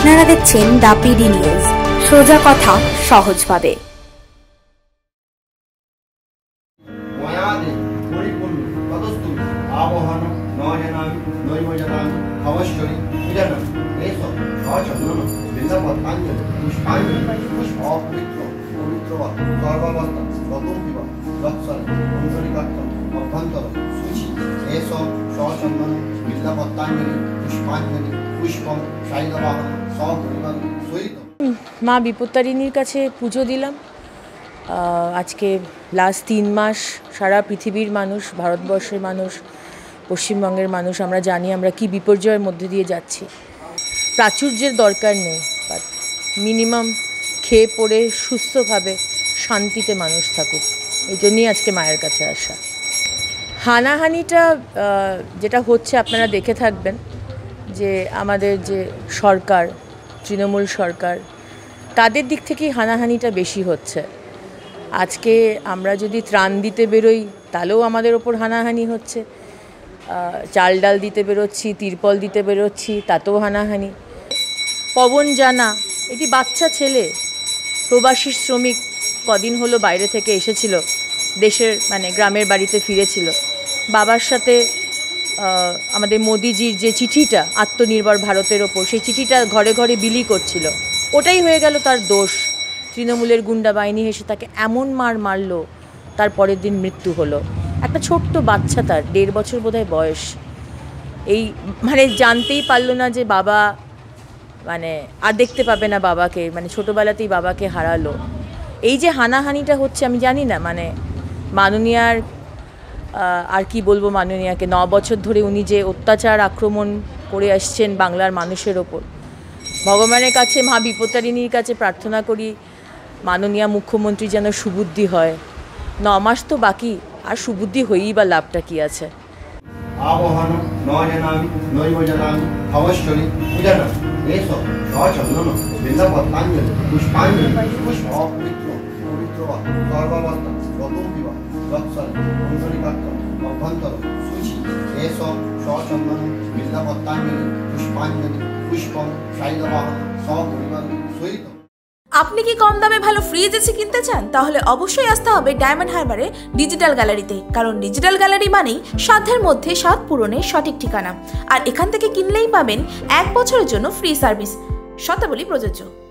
আপনারা দেখছেন the PD news, সোজা কথা সহজভাবে। মা বিপত্তারিণীর কাছে পুজো দিলাম। আজকে লাস্ট 3 মাস সারা পৃথিবীর মানুষ, ভারতবর্ষের মানুষ, পশ্চিমবঙ্গের মানুষ আমরা জানি আমরা কি বিপর্যয়ের মধ্যে দিয়ে যাচ্ছি। প্রাচুর্যের দরকার নেই, বাট মিনিমাম খেয়ে পড়ে সুস্থভাবে শান্তিতে মানুষ থাকুক, এই জন্যই আজকে মায়ের কাছে আসা। হানাহানিটা যেটা হচ্ছে আপনারা দেখে থাকবেন যে আমাদের যে সরকার, তৃণমূল সরকার, তাদের দিক থেকেই হানাহানিটা বেশি হচ্ছে। আজকে আমরা যদি ত্রাণ দিতে বেরোই তাহলেও আমাদের ওপর হানাহানি হচ্ছে, চাল ডাল দিতে বেরোচ্ছি, তিরপল দিতে বেরোচ্ছি, তাতেও হানাহানি। পবন জানা, এটি বাচ্চা ছেলে, প্রবাসী শ্রমিক, কদিন হলো বাইরে থেকে এসেছিল, দেশের মানে গ্রামের বাড়িতে ফিরেছিল। বাবার সাথে আমাদের মোদিজির যে চিঠিটা আত্মনির্ভর ভারতের ওপর, সেই চিঠিটা ঘরে ঘরে বিলি করছিল। ওটাই হয়ে গেল তার দোষ, তৃণমূলের গুন্ডা বাহিনী এসে তাকে এমন মারল, তার পরের দিন মৃত্যু হলো। একটা ছোট্ট বাচ্চা, তার 1.5 বছর বোধহয় বয়স। এই মানে জানতেই পারলো না যে বাবা মানে আর দেখতে পাবে না বাবাকে, মানে ছোটোবেলাতেই বাবাকে হারালো। এই যে হানাহানিটা হচ্ছে আমি জানি না, মানে মাননীয়ার আর কি বলবো, মাননীয়াকে 9 বছর ধরে উনি যে অত্যাচার আক্রমণ করে আসছেন বাংলার মানুষের ওপর, ভগবানের কাছে, মা বিপত্তারিণীর কাছে প্রার্থনা করি মাননীয়া মুখ্যমন্ত্রী যেন সুবুদ্ধি হয়। 9 মাস তো বাকি, আর সুবুদ্ধি হয়েই বা লাভটা কি আছে। আপনি কি কম দামে ভালো ফ্রিজ এসি কিনতে চান? তাহলে অবশ্যই আসতে হবে ডায়মন্ড হারবারে ডিজিটাল গ্যালারিতে, কারণ ডিজিটাল গ্যালারি মানেই সাধ্যের মধ্যে স্বাদ পূরণের সঠিক ঠিকানা। আর এখান থেকে কিনলেই পাবেন 1 বছরের জন্য ফ্রি সার্ভিস, শর্তাবলী প্রযোজ্য।